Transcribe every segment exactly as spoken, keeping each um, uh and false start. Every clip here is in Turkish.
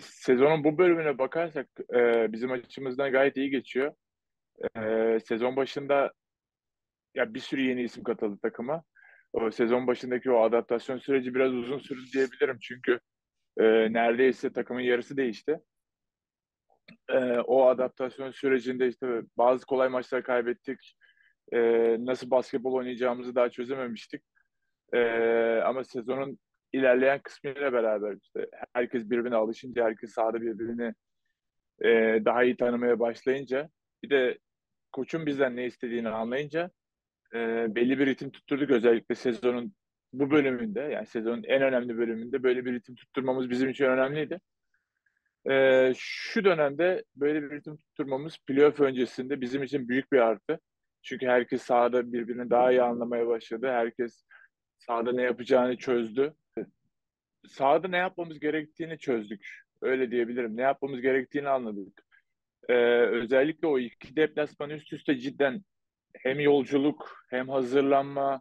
sezonun bu bölümüne bakarsak e, bizim açımızdan gayet iyi geçiyor. E, sezon başında ya bir sürü yeni isim katıldı takıma. O sezon başındaki o adaptasyon süreci biraz uzun sürdü diyebilirim. Çünkü e, neredeyse takımın yarısı değişti. E, o adaptasyon sürecinde işte bazı kolay maçlar kaybettik. E, nasıl basketbol oynayacağımızı daha çözememiştik. E, ama sezonun ilerleyen kısmıyla beraber işte herkes birbirine alışınca, herkes sahada birbirini e, daha iyi tanımaya başlayınca, bir de koçun bizden ne istediğini anlayınca e, belli bir ritim tutturduk. Özellikle sezonun bu bölümünde, yani sezonun en önemli bölümünde böyle bir ritim tutturmamız bizim için önemliydi. E, şu dönemde böyle bir ritim tutturmamız playoff öncesinde bizim için büyük bir artı. Çünkü herkes sahada birbirini daha iyi anlamaya başladı. Herkes sahada ne yapacağını çözdü. Sahada ne yapmamız gerektiğini çözdük. Öyle diyebilirim. Ne yapmamız gerektiğini anladık. Ee, özellikle o iki deplasman üst üste cidden hem yolculuk hem hazırlanma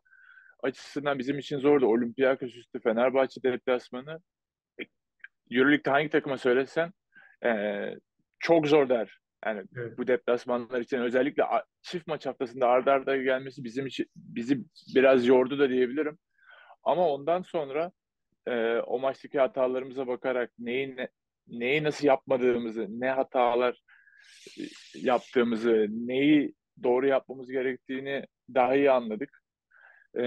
açısından bizim için zordu. Olympiakos üstü Fenerbahçe deplasmanı. Euroleague'de hangi takıma söylesen ee, çok zor der. Yani evet. Bu deplasmanlar için özellikle çift maç haftasında arda arda gelmesi bizim için, bizi biraz yordu da diyebilirim. Ama ondan sonra e, o maçtaki hatalarımıza bakarak neyi ne, neyi nasıl yapmadığımızı, ne hatalar yaptığımızı, neyi doğru yapmamız gerektiğini daha iyi anladık. E,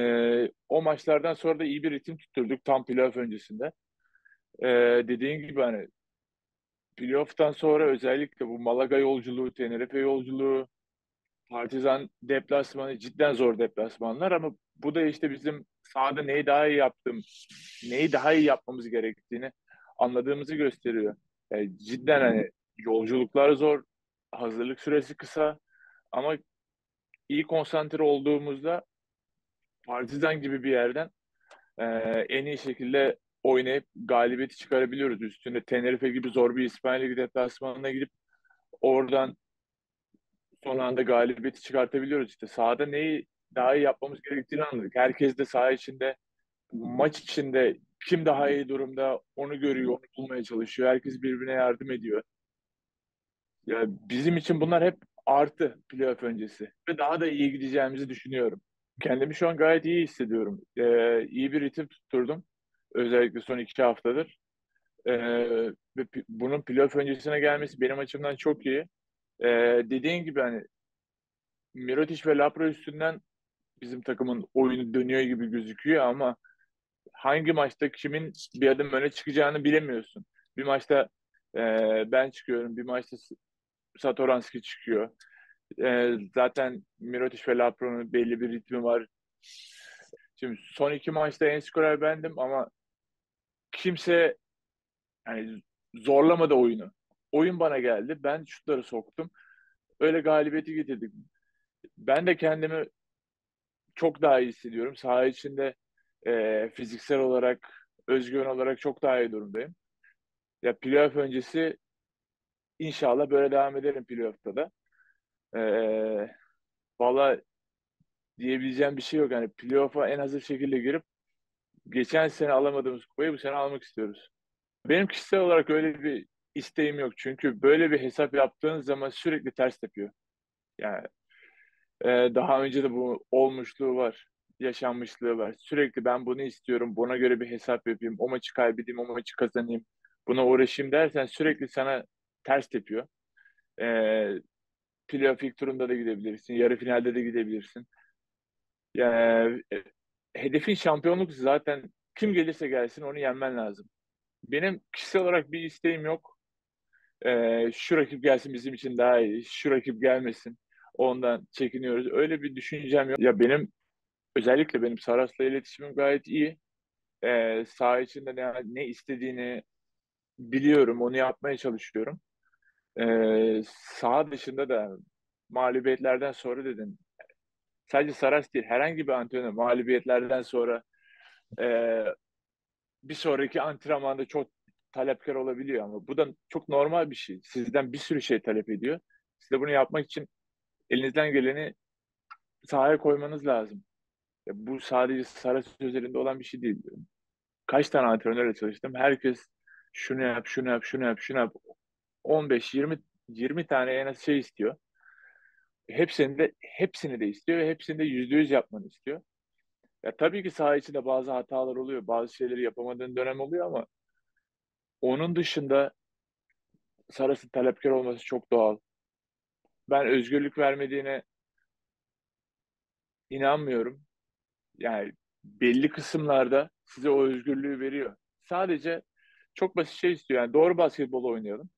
o maçlardan sonra da iyi bir ritim tutturduk tam playoff öncesinde. E, dediğin gibi hani playoff'tan sonra özellikle bu Malaga yolculuğu, Tenerife yolculuğu, Partizan deplasmanı cidden zor deplasmanlar, ama bu da işte bizim sahada neyi daha iyi yaptım, neyi daha iyi yapmamız gerektiğini anladığımızı gösteriyor. Yani cidden hani yolculuklar zor, hazırlık süresi kısa, ama iyi konsantre olduğumuzda Partizan gibi bir yerden e, en iyi şekilde oynayıp galibiyeti çıkarabiliyoruz. Üstünde Tenerife gibi zor bir İspanya deplasmanına gidip oradan son anda galibiyeti çıkartabiliyoruz. İşte sahada neyi daha iyi yapmamız gerektiğini anladık. Herkes de saha içinde, maç içinde kim daha iyi durumda onu görüyor, onu bulmaya çalışıyor. Herkes birbirine yardım ediyor. Yani bizim için bunlar hep artı playoff öncesi. Ve daha da iyi gideceğimizi düşünüyorum. Kendimi şu an gayet iyi hissediyorum. Ee, iyi bir ritim tutturdum. Özellikle son iki haftadır. Ee, bunun playoff öncesine gelmesi benim açımdan çok iyi. Ee, dediğin gibi hani Mirotic ve Lapra üstünden bizim takımın oyunu dönüyor gibi gözüküyor, ama hangi maçta kimin bir adım öne çıkacağını bilemiyorsun. Bir maçta e, ben çıkıyorum, bir maçta Satoranski çıkıyor. E, zaten Mirotic ve Lapra'nın belli bir ritmi var. Şimdi son iki maçta en skorer bendim, ama kimse yani zorlamadı oyunu. Oyun bana geldi. Ben şutları soktum. Öyle galibiyeti getirdik. Ben de kendimi çok daha iyi hissediyorum. Saha içinde e, fiziksel olarak, özgüven olarak çok daha iyi durumdayım. Ya playoff öncesi inşallah böyle devam ederim playoff'ta da. E, Valla diyebileceğim bir şey yok. Yani playoff'a en hazır şekilde girip geçen sene alamadığımız kupayı bu sene almak istiyoruz. Benim kişisel olarak öyle bir isteğim yok. Çünkü böyle bir hesap yaptığınız zaman sürekli ters yapıyor. Yani e, daha önce de bu olmuşluğu var. Yaşanmışlığı var. Sürekli ben bunu istiyorum. Buna göre bir hesap yapayım. O maçı kaybedeyim. O maçı kazanayım. Buna uğraşayım dersen sürekli sana ters yapıyor. E, playoff ilk turunda da gidebilirsin. Yarı finalde de gidebilirsin. Yani hedefin şampiyonluk, zaten kim gelirse gelsin onu yenmen lazım. Benim kişisel olarak bir isteğim yok. Ee, şu rakip gelsin bizim için daha iyi, şu rakip gelmesin ondan çekiniyoruz. Öyle bir düşüncem yok. Ya benim özellikle benim Saras'la iletişimim gayet iyi. Ee, saha içinde ne, ne istediğini biliyorum, onu yapmaya çalışıyorum. Ee, saha dışında da mağlubiyetlerden sonra dedin. Sadece Saras değil, herhangi bir antrenör mağlubiyetlerden sonra e, bir sonraki antrenmanda çok talepkar olabiliyor, ama bu da çok normal bir şey. Sizden bir sürü şey talep ediyor. Siz de bunu yapmak için elinizden geleni sahaya koymanız lazım. Ya bu sadece Saras özelinde olan bir şey değil. Kaç tane antrenörle çalıştım, herkes şunu yap, şunu yap, şunu yap, şunu yap. on beş yirmi yirmi tane en az şey istiyor. Hepsini de hepsini de istiyor ve hepsini de yüzde yüz yapmanı istiyor. Ya tabii ki saha içinde bazı hatalar oluyor. Bazı şeyleri yapamadığın dönem oluyor ama onun dışında Saras'ın talepkar olması çok doğal. Ben özgürlük vermediğine inanmıyorum. Yani belli kısımlarda size o özgürlüğü veriyor. Sadece çok basit şey istiyor. Yani doğru basketbol oynayalım.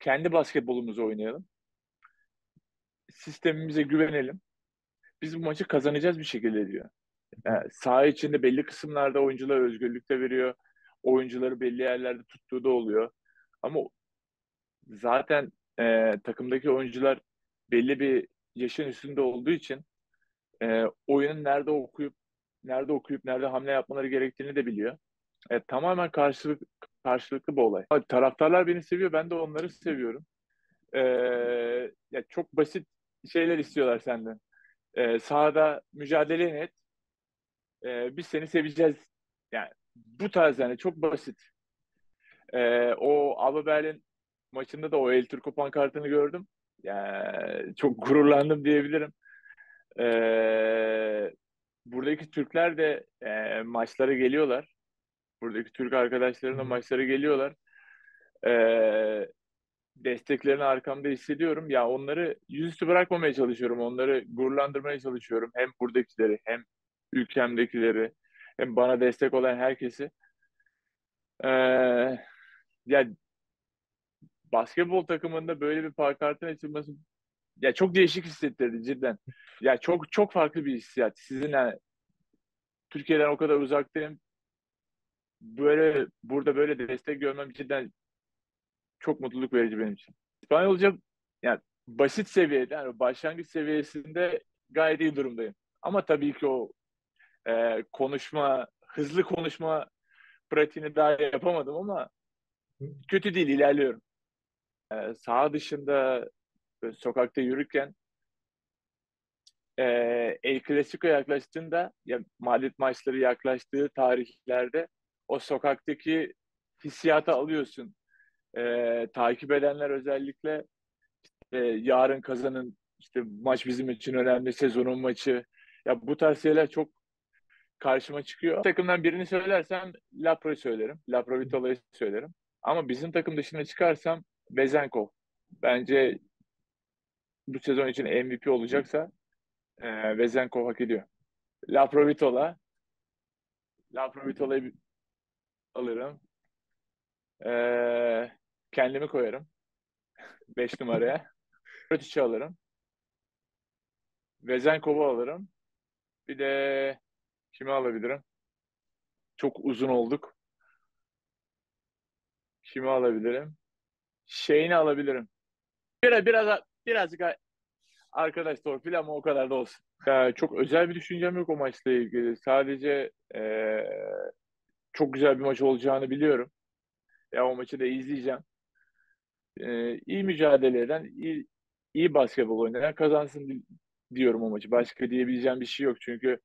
Kendi basketbolumuzu oynayalım. Sistemimize güvenelim. Biz bu maçı kazanacağız bir şekilde diyor. Yani saha içinde belli kısımlarda oyunculara özgürlük de veriyor. Oyuncuları belli yerlerde tuttuğu da oluyor. Ama zaten e, takımdaki oyuncular belli bir yaşın üstünde olduğu için e, oyunun nerede okuyup nerede okuyup nerede hamle yapmaları gerektiğini de biliyor. E, tamamen karşılık, karşılıklı bir olay. Abi, taraftarlar beni seviyor, ben de onları seviyorum. E, ya çok basit şeyler istiyorlar senden. E, sahada mücadele et. E, biz seni seveceğiz. Yani bu tarz yani çok basit. E, o Alba Berlin maçında da o El Turco pankartını gördüm. Yani çok gururlandım diyebilirim. Ee, buradaki Türkler de e, maçlara geliyorlar. Buradaki Türk arkadaşlarım da maçlara geliyorlar. Ee, desteklerini arkamda hissediyorum. Ya onları yüzüstü bırakmamaya çalışıyorum. Onları gururlandırmaya çalışıyorum. Hem buradakileri hem ülkemdekileri hem bana destek olan herkesi. Ee, yani basketbol takımında böyle bir pankartın açılması ya çok değişik hissettirdi cidden. Ya çok çok farklı bir hissiyat. Sizin yani, Türkiye'den o kadar uzaktayım. Böyle burada böyle destek görmem cidden çok mutluluk verici benim için. İspanyolca yani basit seviyede, yani başlangıç seviyesinde gayet iyi durumdayım. Ama tabii ki o e, konuşma, hızlı konuşma pratiğini daha yapamadım ama kötü değil, ilerliyorum. Saha dışında sokakta yürürken e, El Clasico yaklaştığında ya Madrid maçları yaklaştığı tarihlerde o sokaktaki hissiyata alıyorsun. E, takip edenler özellikle işte, yarın kazanın, işte maç bizim için önemli, sezonun maçı. Ya bu tarz şeyler çok karşıma çıkıyor. Takımdan birini söylersem Lapra'yı söylerim. La Provitola'yı söylerim. Ama bizim takım dışına çıkarsam Bezenkov bence bu sezon için M V P olacaksa e, Bezenkov hak ediyor. La Provitola La Provitola'yı alırım. E, kendimi koyarım. beş numaraya. Mirotic'i alırım. Bezenkov'u alırım. Bir de kimi alabilirim? Çok uzun olduk. Kimi alabilirim? Şeyini alabilirim. Biraz biraz birazcık arkadaş torpil ama o kadar da olsun. Ya, çok özel bir düşüncem yok o maçla ilgili. Sadece ee, çok güzel bir maç olacağını biliyorum. Ya o maçı da izleyeceğim. E, iyi mücadele eden, iyi, iyi basketbol oynayan kazansın diyorum o maçı. Başka diyebileceğim bir şey yok çünkü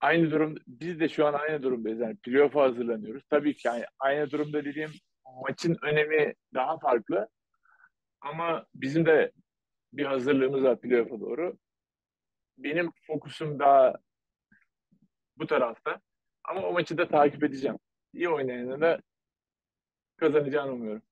aynı durum, biz de şu an aynı durumdayız. Yani playoff'a hazırlanıyoruz. Tabii ki yani aynı durumda dediğim maçın önemi daha farklı. Ama bizim de bir hazırlığımız var playoff'a doğru. Benim fokusum daha bu tarafta. Ama o maçı da takip edeceğim. İyi oynayana da kazanacağını umuyorum.